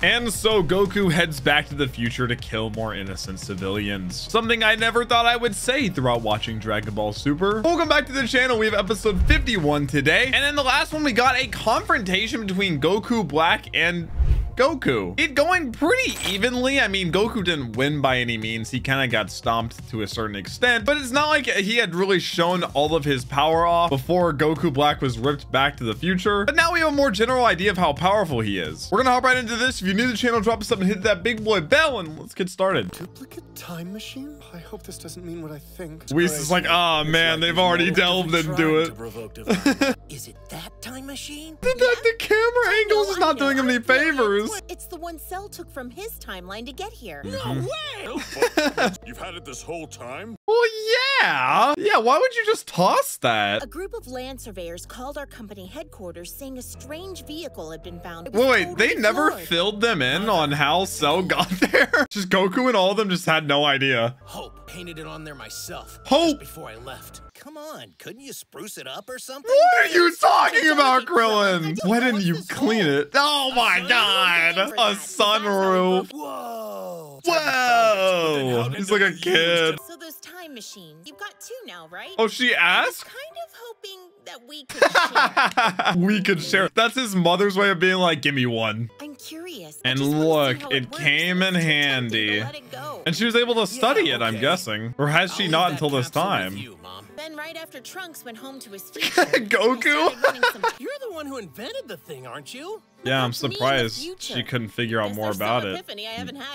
And so Goku heads back to the future to kill more innocent civilians. Something I never thought I would say throughout watching Dragon Ball Super. Welcome back to the channel. We have episode 51 today. And in the last one, we got a confrontation between Goku Black and Goku. It going pretty evenly. I mean, Goku didn't win by any means. He kind of got stomped to a certain extent, but it's not like he had really shown all of his power off before Goku Black was ripped back to the future. But now we have a more general idea of how powerful he is. We're gonna hop right into this. If you're new to the channel, drop us up and hit that big boy bell, and let's get started. Duplicate time machine? I hope this doesn't mean what I think. Whis is like, ah, man, they've already delved into it. Is it that time machine? The camera angles is not doing him any favors. It's the one Cell took from his timeline to get here. No way! You've had it this whole time? Well, yeah! Yeah, why would you just toss that? A group of land surveyors called our company headquarters saying a strange vehicle had been found. Wait, they never filled them in on how Cell got there? Just Goku and all of them just had no idea. Hope painted it on there myself. Hope! Before I left. Come on, couldn't you spruce it up or something? What are you talking about, Krillin? Why didn't you clean it? Oh my god! A sunroof! Whoa! Whoa! He's like a kid. So those time machines, you've got two now, right? Oh, she asked? I was kind of hoping that we could share. We could share. That's his mother's way of being like, give me one. I'm curious. And look, it came in handy. And she was able to study it, I'm guessing. Or has she not until this time? Then right after Trunks went home to his future, Goku? You're the one who invented the thing, aren't you? Yeah, I'm surprised she couldn't figure out more about it.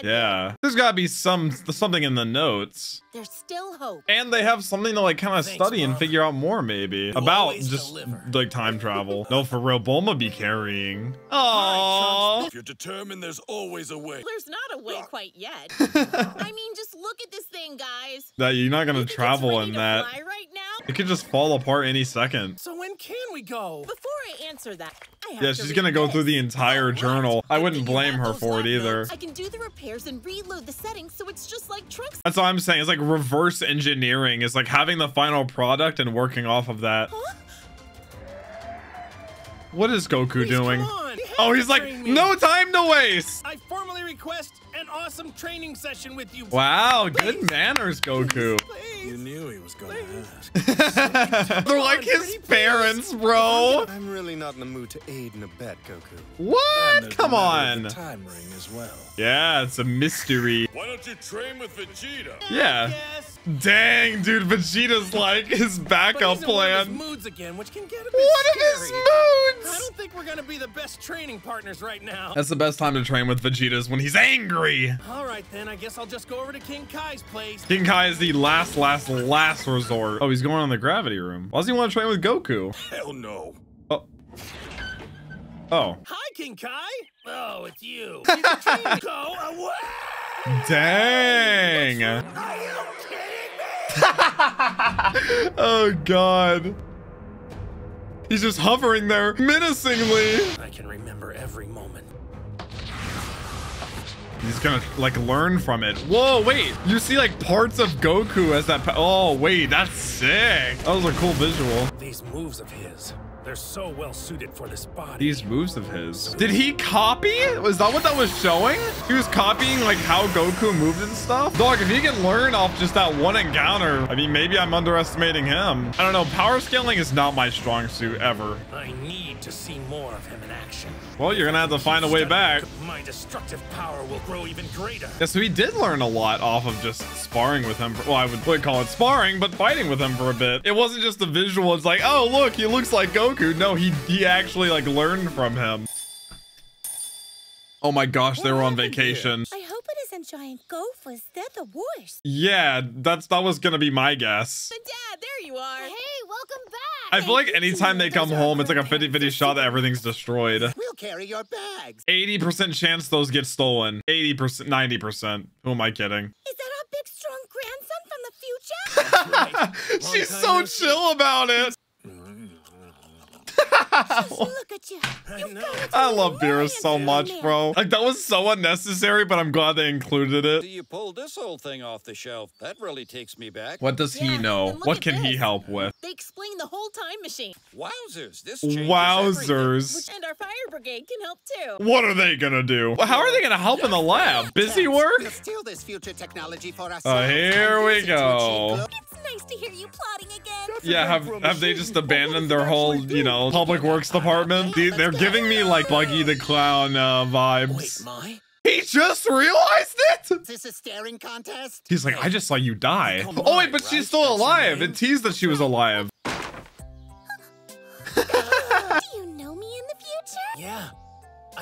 Yeah. There's gotta be something in the notes. There's still hope. And they have something to like kind of study and figure out more maybe. About just like time travel. No, for real, Bulma be carrying. Oh. If you're determined, there's always a way. There's not a way quite yet. I mean, just look at this thing, guys. That you're not gonna travel in that. It could just fall apart any second. So when can we go? Before I answer that, I have she's gonna go through the entire journal. I wouldn't blame her for it either. I can do the repairs and reload the settings, so it's just like Trunks. That's all I'm saying. It's like reverse engineering. It's like having the final product and working off of that. Huh? What is Goku doing? Oh, he's like, no time to waste. I formally request an awesome training session with you. Wow, good manners, Goku. You knew he was going to ask. They're like his parents, bro. I'm really not in the mood to aid and abet, Goku. What? Come on. Time ring as well. Yeah, it's a mystery. Why don't you train with Vegeta? Yeah. Dang, dude, Vegeta's like his backup plan. What of his moods? I don't think we're gonna be the best training partners right now. That's the best time to train with Vegeta is when he's angry. All right, then I guess I'll just go over to King Kai's place. King Kai is the last resort. Oh, he's going on the gravity room. Why does he want to train with Goku? Hell no. Oh. Oh. Hi, King Kai. Oh, it's you. Go away. Dang. Are you kidding me? Oh God. He's just hovering there menacingly. I can remember every moment. He's gonna like learn from it. Whoa, wait. You see like parts of Goku as that. Oh, wait, that's sick. That was a cool visual. These moves of his, they're so well suited for this body. These moves of his. Did he copy? Was that what that was showing? He was copying like how Goku moved and stuff. Dog, if he can learn off just that one encounter, I mean, maybe I'm underestimating him. I don't know. Power scaling is not my strong suit ever. I need to see more of him in action. Well, you're gonna have to find a way back. My destructive power will grow even greater. Yeah, so he did learn a lot off of just sparring with him. Well, I would call it sparring, but fighting with him for a bit. It wasn't just the visual. It's like, oh, look, he looks like Goku. No, he actually like learned from him. Oh my gosh, they were on vacation. I hope it isn't giant gophers. They're the worst. Yeah, that was gonna be my guess. But Dad, there you are. Hey, welcome back. I feel like anytime they come home, it's like a 50-50 shot that everything's destroyed. We'll carry your bags. 80% chance those get stolen. 80%, 90%. Who am I kidding? Is that our big strong grandson from the future? She's so chill about it. Just look at you. I love Beerus so much, bro. Like, that was so unnecessary, but I'm glad they included it. You pulled this whole thing off the shelf. That really takes me back. What does he know? What can he help with? They explain the whole time machine. Wowzers, this changes everything. And our fire brigade can help too. What are they gonna do? Well, how are they gonna help in the lab? Busy work? Steal this future technology for us. Oh, here we go. Nice to hear you plotting again. Yeah, have they just abandoned their whole, you know, public works department? They're giving me like Buggy the Clown vibes. Wait, Mai? He just realized it? Is this a staring contest? He's like, I just saw you die. Oh wait, but she's still alive. It teased that she was alive. Do you know me in the future? Yeah.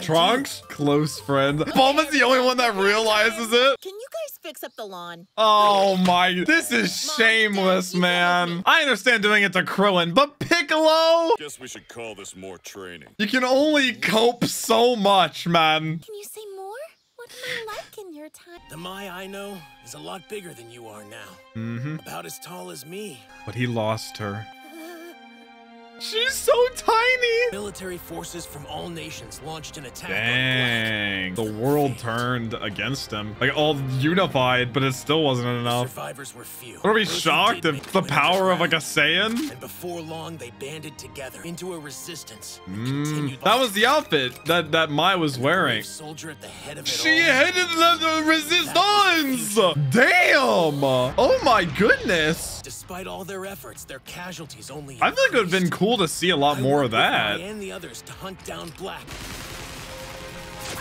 Trunks? Close friend. Bulma's the only one that realizes it. Can you guys fix up the lawn? Oh my, this is shameless, man. I understand doing it to Krillin, but Piccolo? Guess we should call this more training. You can only cope so much, man. Can you say more? What am I like in your time? The Mai I know is a lot bigger than you are now. Mm-hmm. About as tall as me. But he lost her. She's so tiny! Military forces from all nations launched an attack on Black. The world turned against him. Like, all unified, but it still wasn't enough. The survivors were few. Are we shocked at the power of, like, a Saiyan? And before long, they banded together into a resistance. That was the outfit that Mai was wearing. Soldier at the head of it she headed the resistance! Damn! Oh my goodness! Despite all their efforts, their casualties only increased. I feel like it would have been cool to see a lot more of that. And the others to hunt down Black.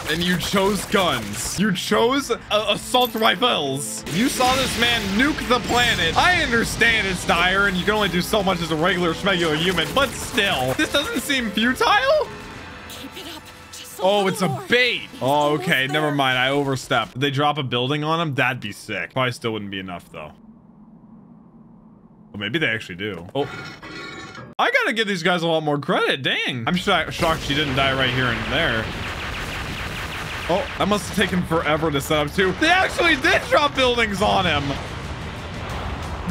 And you chose guns. You chose assault rifles. You saw this man nuke the planet. I understand it's dire and you can only do so much as a regular schmegular human, but still, this doesn't seem futile. Oh, it's a bait. Oh, okay. Never mind. I overstepped. If they drop a building on him, that'd be sick. Probably still wouldn't be enough though. Well, maybe they actually do. Oh. I gotta give these guys a lot more credit. Dang. I'm shocked she didn't die right here and there. Oh, that must have taken forever to set up too. They actually did drop buildings on him.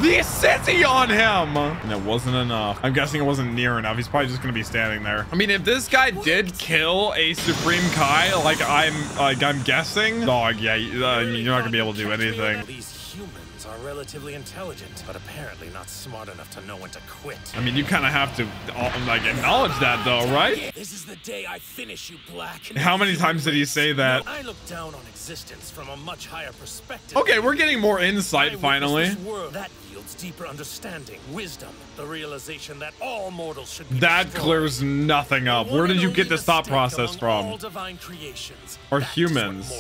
The city on him. And it wasn't enough. I'm guessing it wasn't near enough. He's probably just gonna be standing there. I mean, if this guy did kill a Supreme Kai, like I'm guessing. Dog, yeah, you're not gonna be able to do anything. Are relatively intelligent, but apparently not smart enough to know when to quit. I mean, you kind of have to like acknowledge that, though, right? This is the day I finish you, Black. How many times did he say that? I look down on existence from a much higher perspective. Okay, we're getting more insight finally. That yields deeper understanding, wisdom, the realization that all mortals should be. That clears nothing up. Where did you get this thought process from? All divine creations. Or humans.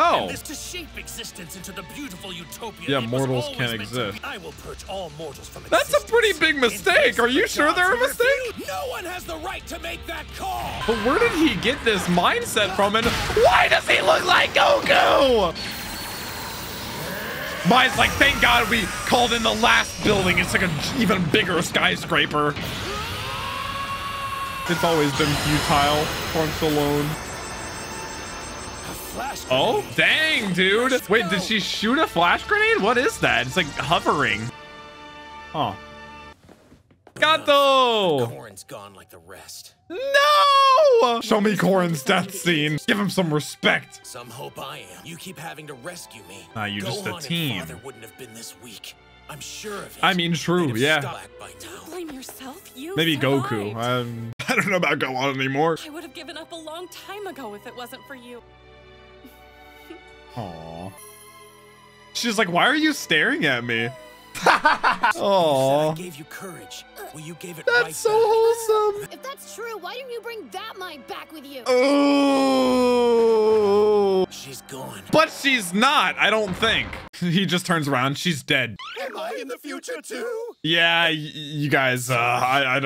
Oh. And this to shape existence into the beautiful utopia. Yeah, mortals can't exist. I will purge all mortals from existence. That's a pretty big mistake. Are you sure they're a mistake? No one has the right to make that call. But where did he get this mindset from? And why does he look like Goku? Mine's like, thank God we called in the last building. It's like an even bigger skyscraper. It's always been futile. Trunks alone. Oh, dang, dude. Wait, did she shoot a flash grenade? What is that? It's like hovering. Huh. Gato! Corrin's gone like the rest. No! Show me Corrin's death scene. Give him some respect. Some hope I am. You keep having to rescue me. Ah, you're just a team. Father wouldn't have been this weak. I'm sure of it. I mean, true, yeah. Blame yourself, you maybe survived. Goku. I don't know about Gohan anymore. I would have given up a long time ago if it wasn't for you. Aww. She's like, why are you staring at me? Oh, I gave you courage. Well, you gave it. That's so wholesome. If that's true, why didn't you bring that Mai back with you? Oh, she's gone. But she's not. I don't think. He just turns around. She's dead. Am I in the future too? Yeah, you guys. I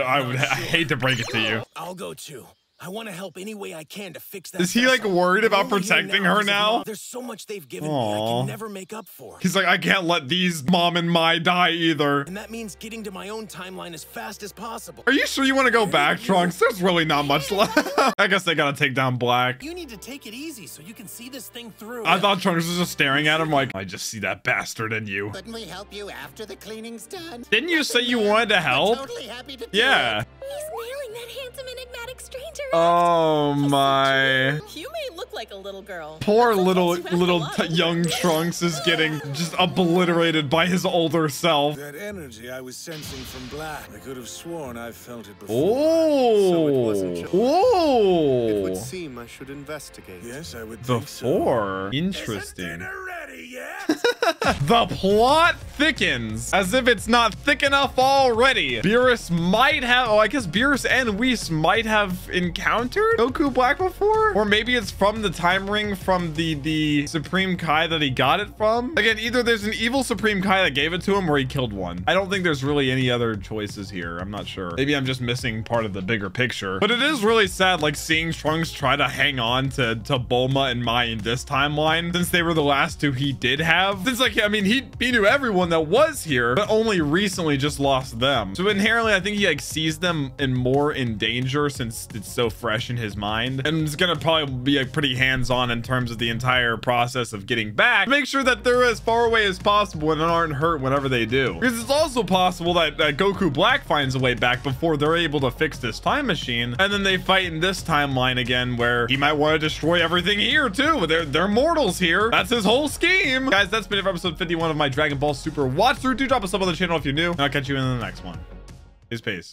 hate to break it to you. I'll go too. I want to help any way I can to fix that. Is he like worried about protecting her now? There's so much they've given me I can never make up for. He's like, I can't let these Mom and Mai die either. And that means getting to my own timeline as fast as possible. Are you sure you want to go back, Trunks? There's really not much left. I guess they gotta take down Black. You need to take it easy so you can see this thing through. I thought Trunks was just staring at him like, I just see that bastard in you. Couldn't we help you after the cleaning's done? Didn't you say you wanted to help? I'm totally happy to do it. He's nailing that handsome, enigmatic stranger. Oh my! You may look like a little girl. Poor little young Trunks is getting just obliterated by his older self. That energy I was sensing from Black, I could have sworn I felt it before. Oh! So it wasn't. Oh! It would seem I should investigate. Yes, I would. Before, so. Interesting. Isn't dinner ready yet? The plot thickens, as if it's not thick enough already. Beerus might have. Oh, I guess Beerus and Whis might have encountered Goku Black before, or maybe it's from the time ring from the Supreme Kai that he got it from. Again, either there's an evil Supreme Kai that gave it to him or he killed one. I don't think there's really any other choices here. I'm not sure. Maybe I'm just missing part of the bigger picture, but it is really sad, like, seeing Trunks try to hang on to Bulma and Mai in this timeline, since they were the last two he did have. Since, like, I mean, he knew everyone that was here, but only recently just lost them. So inherently, I think he like sees them in more in danger since it's so fresh in his mind, and it's gonna probably be like pretty hands-on in terms of the entire process of getting back to make sure that they're as far away as possible and aren't hurt whenever they do, because it's also possible that Goku Black finds a way back before they're able to fix this time machine, and then they fight in this timeline again where he might want to destroy everything here too. They're mortals here. That's his whole scheme, guys. That's been it for episode 51 of my Dragon Ball Super watch through. Do drop a sub on the channel if you're new, and I'll catch you in the next one. Peace.